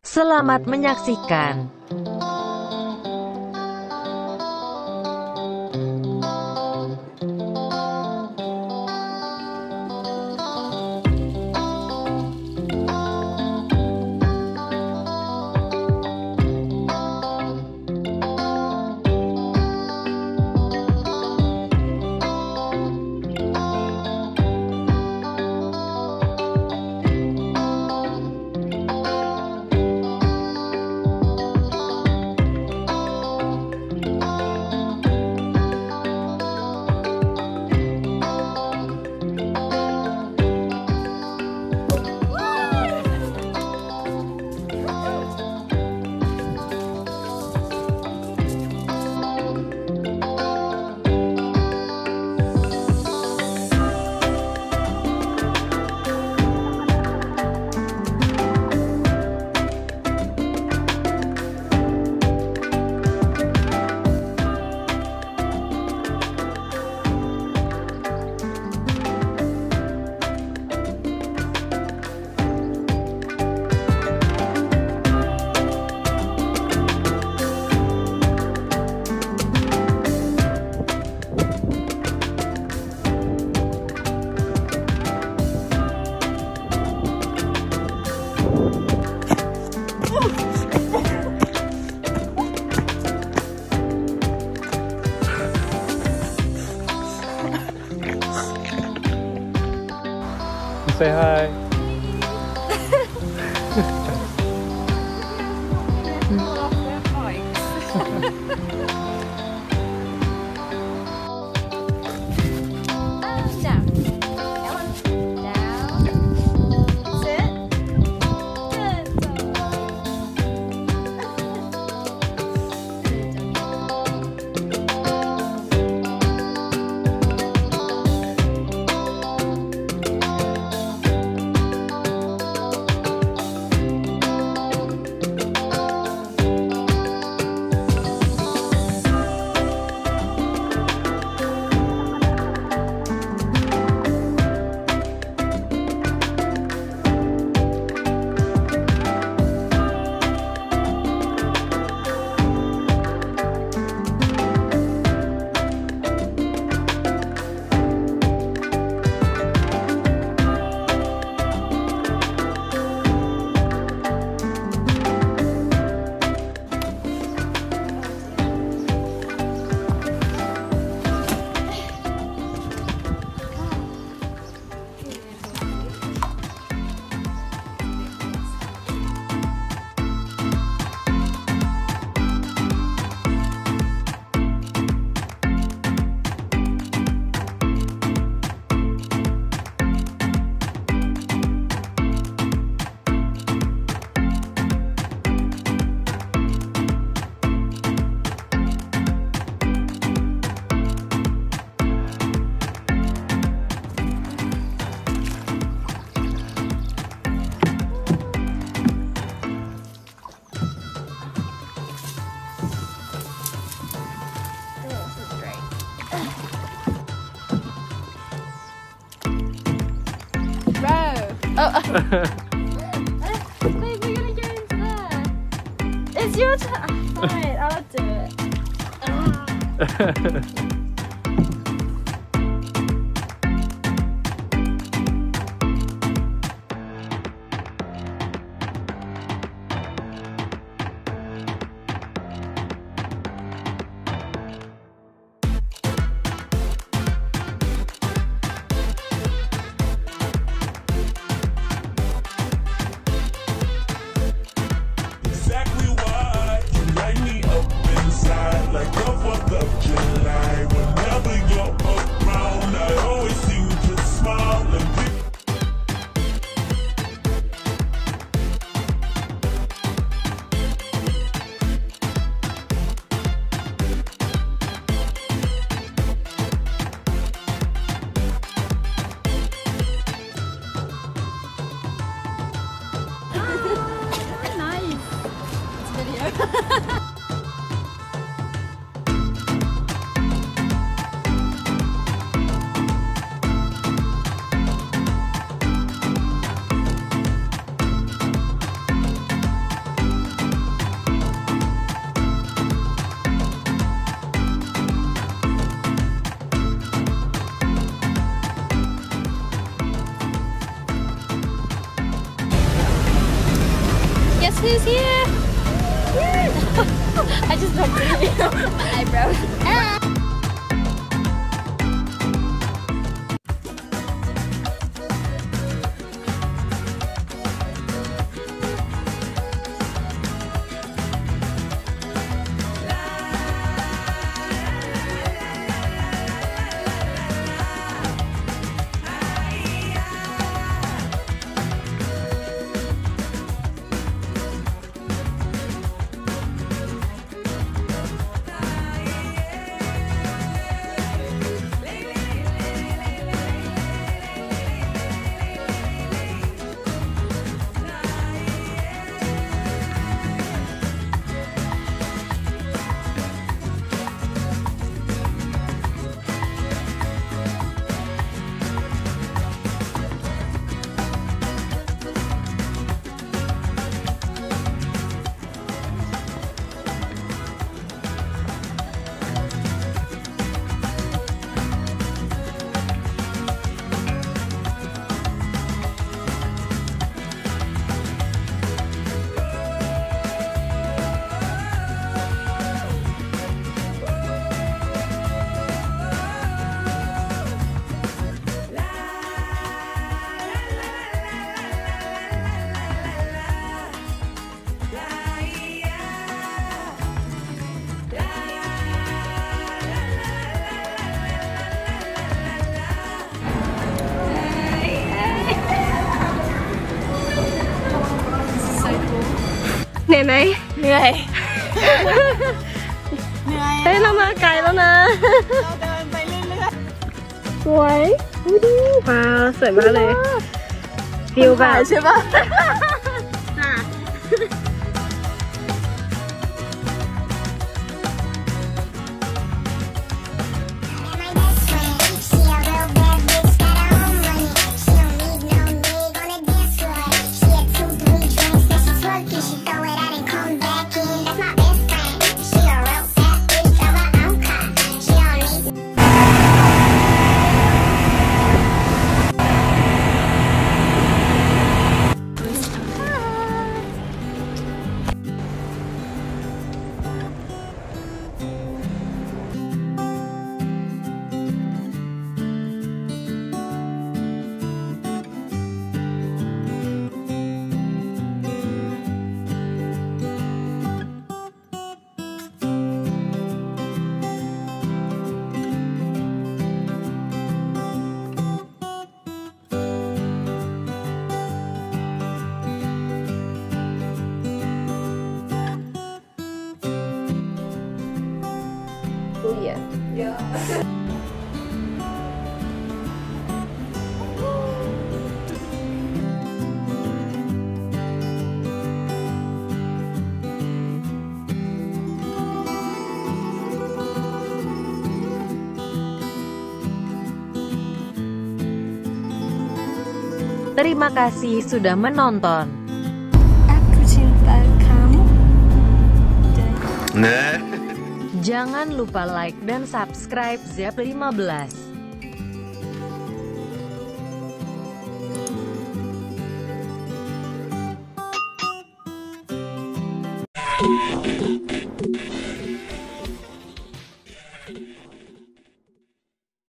Selamat menyaksikan. Say hi. Wait, we're gonna go into there. It's your turn. Fine, I'll do it. Guess who's here? I just don't believe you. My eyebrows. Này Người Thế lắm á, cày lắm á Uầy Wow, sợi má này Tiêu vào chứ bác Yeah. Terima kasih sudah menonton. Aku cinta kamu. Nah. Jangan lupa like dan subscribe ZHEPS 15.